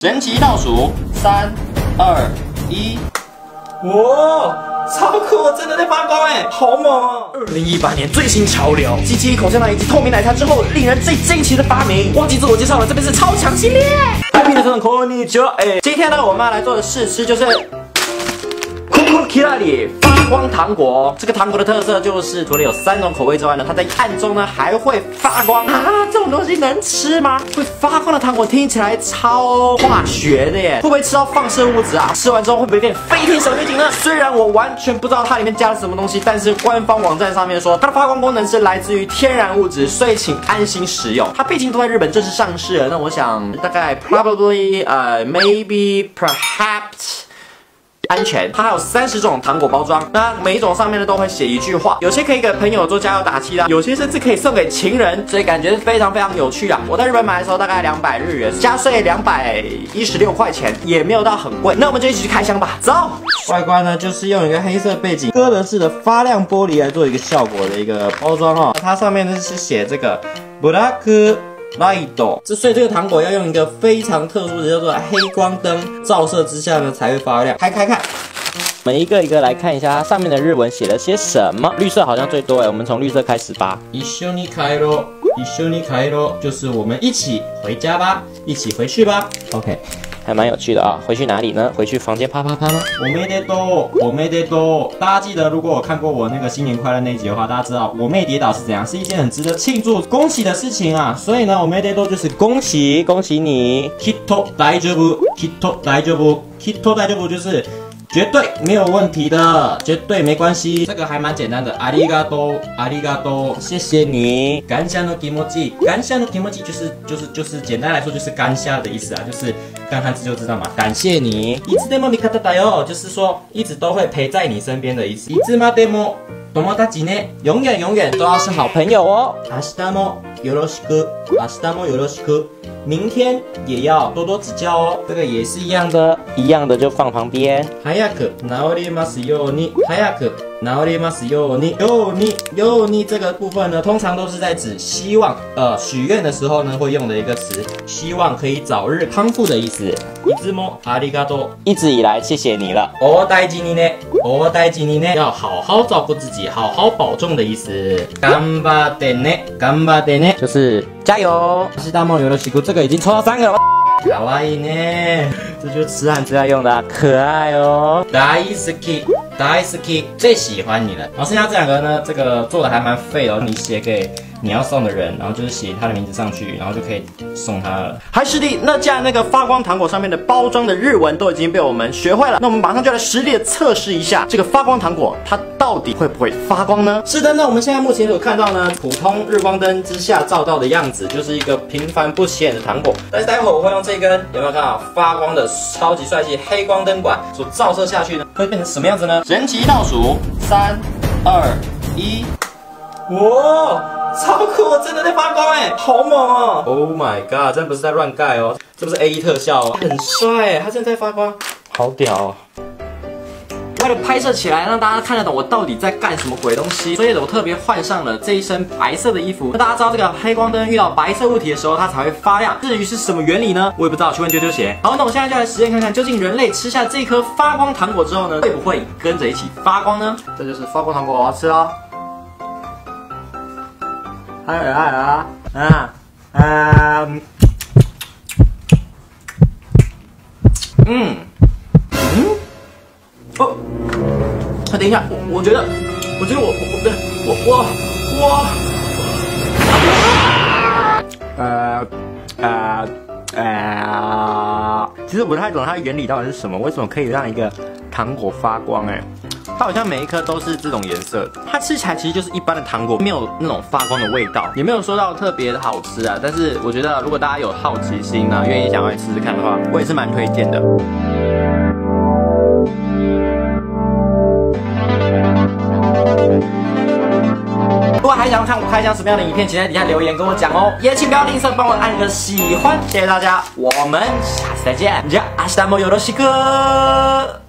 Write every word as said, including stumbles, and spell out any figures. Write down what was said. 神奇倒数三二一，哇，超酷！我真的在发光哎，好猛哦！二零一八年最新潮流，机器口香糖以及透明奶茶之后，令人最惊奇的发明。忘记自我介绍了，这边是超强系列。嗨，皮的这种口你就哎，今天呢，我妈来做的试吃就是。 Kiri 发光糖果，这个糖果的特色就是除了有三种口味之外呢，它在暗中呢还会发光啊！这种东西能吃吗？会发光的糖果听起来超化学的耶，会不会吃到放射物质啊？吃完之后会不会变飞天小女警呢？虽然我完全不知道它里面加了什么东西，但是官方网站上面说它的发光功能是来自于天然物质，所以请安心食用。它毕竟都在日本正式上市了，那我想大概 probably 呃、uh, maybe perhaps。 安全，它还有三十种糖果包装，那每一种上面呢都会写一句话，有些可以给朋友做加油打气啦，有些甚至可以送给情人，所以感觉是非常非常有趣啊！我在日本买的时候大概两百日元，加税两百一十六块钱，也没有到很贵。那我们就一起去开箱吧，走！外观呢就是用一个黑色背景哥德式的发亮玻璃来做一个效果的一个包装哦，它上面呢是写这个 Black。 Light， 之所以这个糖果要用一个非常特殊的叫做黑光灯照射之下呢才会发亮。开开看，我们一个一个来看一下它上面的日文写了些什么。绿色好像最多哎，我们从绿色开始吧。一緒に帰ろう，一緒に帰ろう，就是我们一起回家吧，一起回去吧。OK， 还蛮有趣的啊、哦。回去哪里呢？回去房间啪啪啪吗？おめでとう，おめでとう。大家记得，如果我看过我那个新年快乐那一集的话，大家知道我妹跌倒是怎样，是一件很值得庆祝、恭喜的事情啊。所以呢，おめでとう就是恭喜，恭喜你。きっと大丈夫、きっと大丈夫、きっと大丈夫就是绝对没有问题的，绝对没关系。这个还蛮简单的。ありがとう、ありがとう，谢谢你。感謝の気持ち、感謝の気持ち就是就是就是简单来说就是感謝的意思啊，就是。 看汉字就知道嘛，感谢你。いつでも味方だよ，就是说一直都会陪在你身边的意思。いつまでも友達ね，永远永远都要是好朋友哦。明日もよろしく，明日もよろしく，明天也要多多指教哦。这个也是一样的，一样的就放旁边。早く治りますように，早く。 然后列ますように、ように、ように这个部分呢，通常都是在指希望，呃，许愿的时候呢会用的一个词，希望可以早日康复的意思。いつもありがとう，一直以来谢谢你了。お大事にね、お大事にね，要好好照顾自己，好好保重的意思。頑張ってね、頑張ってね，就是加油。明日もよろしく，这个已经抽到三个了。 可愛いね，这就是吃汉字要用的、啊，可爱哦。大好き，大好き，最喜欢你了。然后剩下这两个呢，这个做的还蛮废哦，你写给你要送的人，然后就是写他的名字上去，然后就可以送他了。嗨，师弟，那既然那个发光糖果上面的包装的日文都已经被我们学会了，那我们马上就来实地的测试一下这个发光糖果它到底会不会发光呢？是的，那我们现在目前所看到呢，普通日光灯之下照到的样子，就是一个平凡不起眼的糖果。但是待会我会用这根有没有看到发光的超级帅气黑光灯管所照射下去呢，会变成什么样子呢？神奇倒数三二一，哇！ 超酷！我真的在发光哎，好猛哦 ！Oh my god， 这不是在乱盖哦，这不是 A E 特效哦，很帅哎，它真的在发光，好屌哦！为了拍摄起来，让大家看得懂我到底在干什么鬼东西，所以我特别换上了这一身白色的衣服。那大家知道这个黑光灯遇到白色物体的时候，它才会发亮。至于是什么原理呢？我也不知道，去问丢丢鞋。好，那我现在就来实验看看，究竟人类吃下这颗发光糖果之后呢，会不会跟着一起发光呢？这就是发光糖果，我要吃哦。 哎呀啊啊啊！嗯嗯哦，啊，等一下，我我觉得，我觉得我我我我我，呃呃呃，其实我不太懂它的原理到底是什么，为什么可以让一个糖果发光？哎。 它好像每一颗都是这种颜色，它吃起来其实就是一般的糖果，没有那种发光的味道，也没有说到特别的好吃啊。但是我觉得，如果大家有好奇心呢，愿意想要来试试看的话，我也是蛮推荐的。如果还想看我开箱什么样的影片，请在底下留言跟我讲哦。也请不要吝啬，帮我按个喜欢，谢谢大家，我们下次再见。じゃあ明日もよろしく。